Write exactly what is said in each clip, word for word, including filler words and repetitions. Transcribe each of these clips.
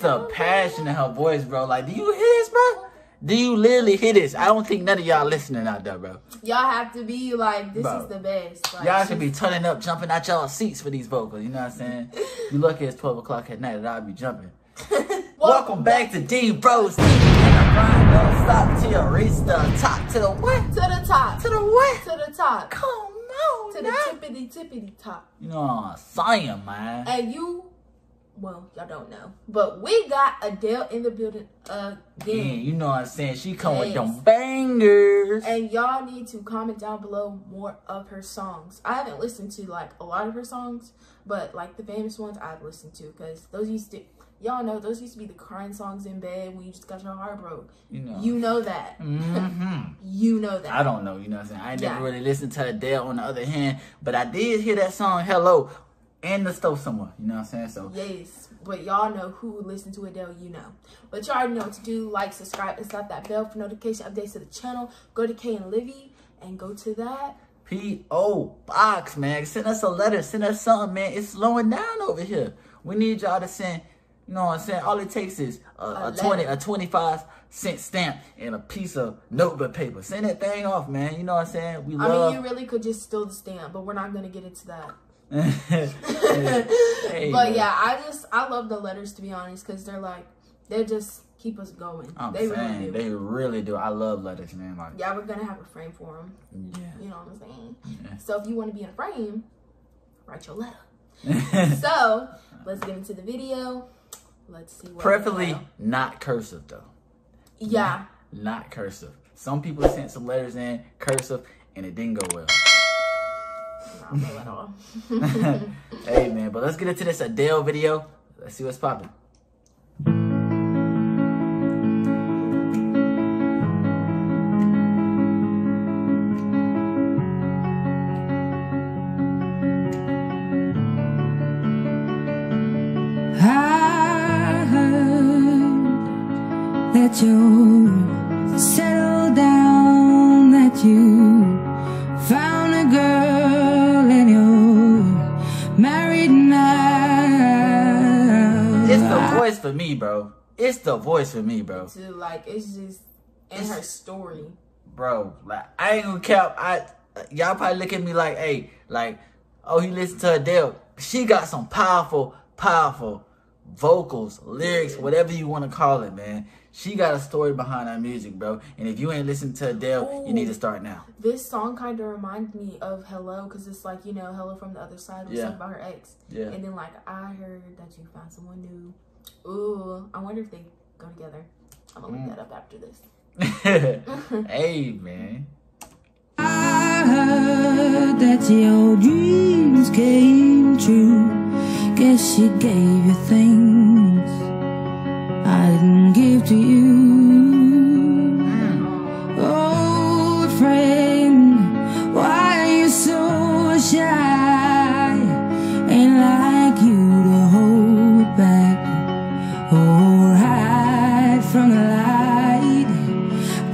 It's the passion in her voice, bro. Like, do you hear this, bro? Do you literally hear this? I don't think none of y'all listening out there, bro. Y'all have to be like, this bro. Is the best. Like, y'all should be turning up, jumping out y'all seats for these vocals. You know what I'm saying? You lucky it's twelve o'clock at night and I'll be jumping. Welcome, Welcome back to Dean Bros. And I'm grind, don't stop till you reach the top. To the what? To the top. To the what? To the top. Come on, to now. The tippity, tippity top. You know what I'm saying, man? And you... Well, y'all don't know, but we got Adele in the building again. Yeah, you know what I'm saying? She come yes. with them bangers. And y'all need to comment down below more of her songs. I haven't listened to, like, a lot of her songs, but, like, the famous ones I've listened to. Because those used to, y'all know, those used to be the crying songs in bed when you just got your heart broke. You know. You know that. Mm-hmm. You know that. I don't know, you know what I'm saying? I ain't yeah. never really listened to Adele on the other hand, but I did hear that song, Hello. In the stove somewhere, you know what I'm saying? So yes, but y'all know who listened to Adele, you know. But y'all already know what to do. Like, subscribe, and slap that bell for notification updates to the channel. Go to Kay and Livy and go to that P O box, man. Send us a letter. Send us something, man. It's slowing down over here. We need y'all to send. You know what I'm saying? All it takes is a, a, a twenty, a twenty-five cent stamp and a piece of notebook paper. Send that thing off, man. You know what I'm saying? We love. I mean, you really could just steal the stamp, but we're not gonna get into that. hey, hey, but man. yeah, I just I love the letters, to be honest, because they're like, they just keep us going. I'm they saying, really do. They really do. I love letters, man. Like, yeah, we're gonna have a frame for them. Yeah, you know what I'm saying. Yeah. So if you want to be in a frame, write your letter. So let's get into the video. Let's see. What Preferably not cursive though. Yeah. Not, not cursive. Some people sent some letters in cursive, and it didn't go well. Hey man, but let's get into this Adele video. Let's see what's popping. I heard that you settled down, that you found a girl. It's for me, bro. It's the voice for me, bro. To, like, it's just in her story, bro. Like, I ain't gonna cap. I y'all probably look at me like, hey, like, oh, he listened to Adele. She got some powerful, powerful vocals, lyrics, whatever you want to call it, man. She got a story behind her music, bro. And if you ain't listened to Adele, Ooh, you need to start now. This song kind of reminds me of Hello, because it's like, you know, Hello from the Other Side. We yeah. talk about her ex. Yeah. And then, like, I heard that you found someone new. Ooh, I wonder if they go together. I'm gonna mm. look that up after this. Hey, man. I heard that your dreams came true. Guess she gave you things I didn't give to you. Oh, friend, why are you so shy? Ain't like you to hold back. Or hide from the light. I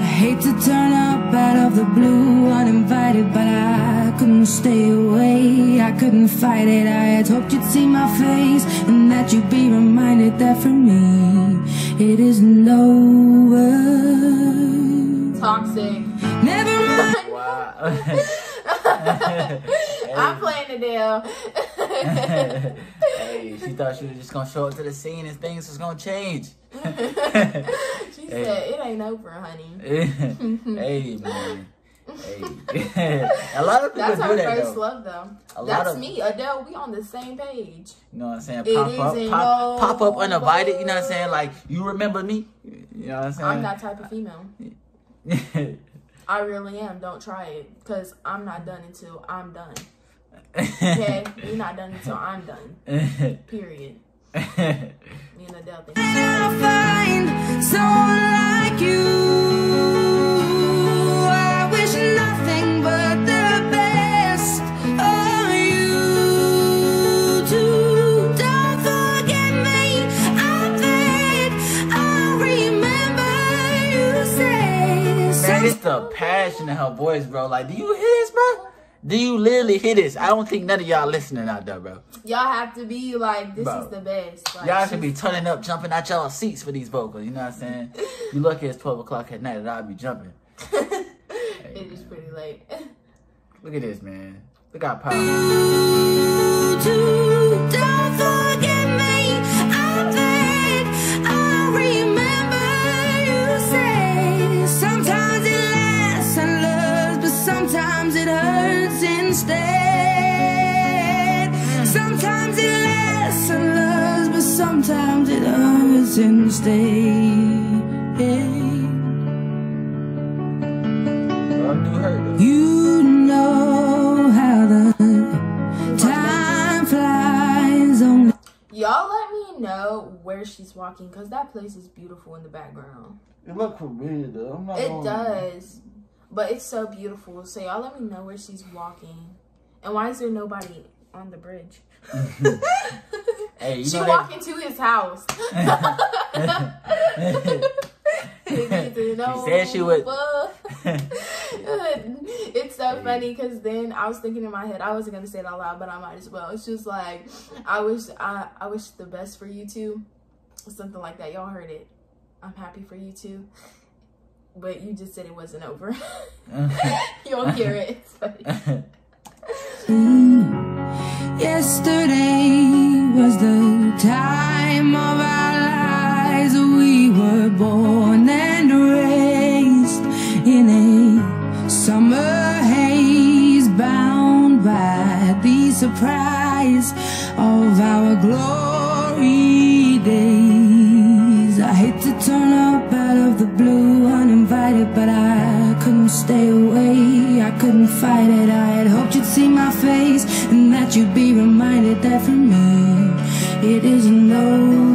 hate to turn up out of the blue uninvited, but I couldn't stay away. I couldn't fight it. I had hoped you'd see my face and that you'd be reminded that for me it isn't over. Toxic. Never mind. Wow. I'm playing Adele. Hey, she thought she was just gonna show up to the scene and things was gonna change. She hey. said, it ain't over, honey. Hey, man. Hey. A lot of people That's do her that, first though. love, though. That's of, me, Adele. We on the same page. You know what I'm saying? Pop it up, pop, pop up uninvited. You know what I'm saying? Like, you remember me? You know what I'm saying? I'm that type of female. I really am. Don't try it, because I'm not done until I'm done. Okay? You're not done until I'm done. Period. Me and Adele. And I'll find someone like you. I wish nothing but the best of you too. Don't forget me. I think I'll remember you say. Man, it's the passion in her voice, bro. Like, do you hear this, bro? Do you literally hear this? I don't think none of y'all listening out there, bro. Y'all have to be like, this bro. is the best. Like, y'all should be turning up, jumping out y'all seats for these vocals. You know what I'm saying? You lucky it's twelve o'clock at night that I'll be jumping. Hey, it man. is pretty late. Look at this, man. Look how powerful. Don't forget me. I think I remember you say sometimes it lasts and loves, but sometimes it hurts instead. Sometimes it lasts and loves, but sometimes it hurts instead. You know. Y'all let me know where she's walking, because that place is beautiful in the background. It looks familiar though. I'm not it does. But it's so beautiful. So y'all let me know where she's walking. And why is there nobody on the bridge? Hey, you she walking to his house. She said she would. It's so funny because then I was thinking in my head, I wasn't gonna say it out loud, but I might as well. It's just like, I wish I, I wish the best for you two, something like that. Y'all heard it. I'm happy for you two, but you just said it wasn't over. You'll hear it. Yesterday was the time of our lives. We were born and raised in a summer haze, bound by the surprise of our glory days. I hate to turn up out of the blue uninvited, but I couldn't stay away, I couldn't fight it. I had hoped you'd see my face and that you'd be reminded that for me it isn't over.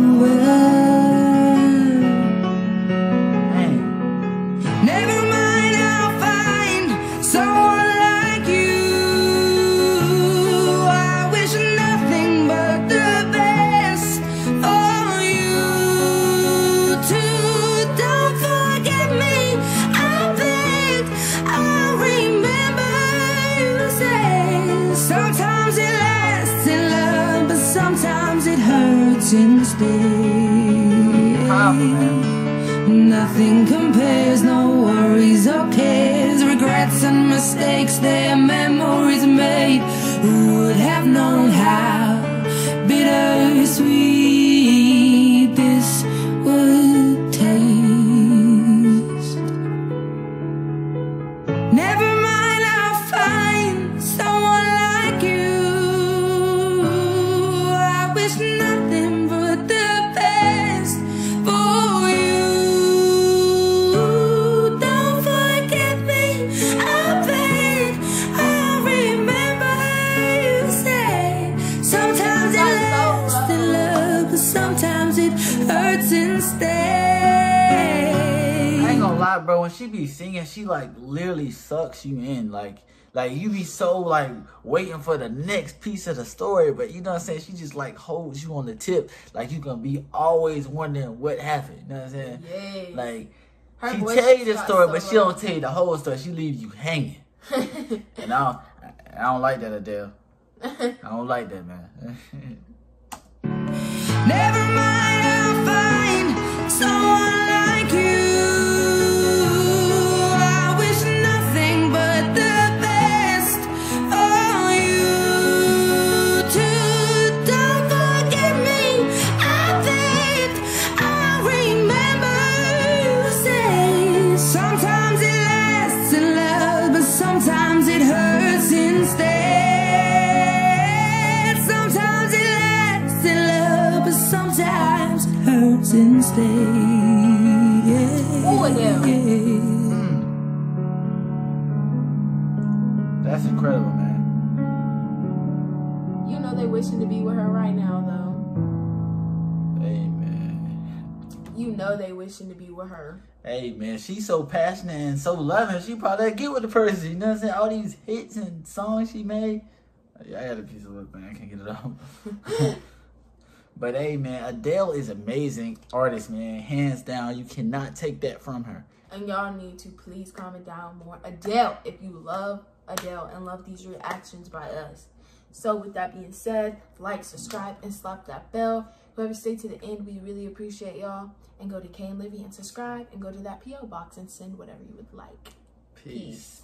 Nothing compares, no worries or cares, regrets and mistakes, their memories made. Who would have known how bittersweet this would taste? Never mind, I'll find someone like you. I wish nothing but the best for. Bro, when she be singing, she like literally sucks you in, like like you be so like waiting for the next piece of the story, but you know what I'm saying, she just like holds you on the tip, like you gonna be always wondering what happened. You know what I'm saying? Yay. Like her, she tell you the story, so but she don't tell you the whole story, she leaves you hanging. And I don't, I don't like that, Adele. I don't like that, man. Never mind, I'll find someone like you. Instead, yeah. Ooh, yeah. Mm. That's incredible, man. You know they wishing to be with her right now, though. Hey, man. You know they wishing to be with her. Hey, man, she's so passionate and so loving. She probably get with the person. You know what I'm saying? All these hits and songs she made. I had a piece of work, man. I can't get it off. But hey, man, Adele is amazing artist, man. Hands down, you cannot take that from her. And y'all need to please comment down more. Adele, if you love Adele and love these reactions by us. So with that being said, like, subscribe, and slap that bell. Whoever stayed to the end, we really appreciate y'all. And go to Kay and Livy and subscribe, and go to that P O box and send whatever you would like. Peace. Peace.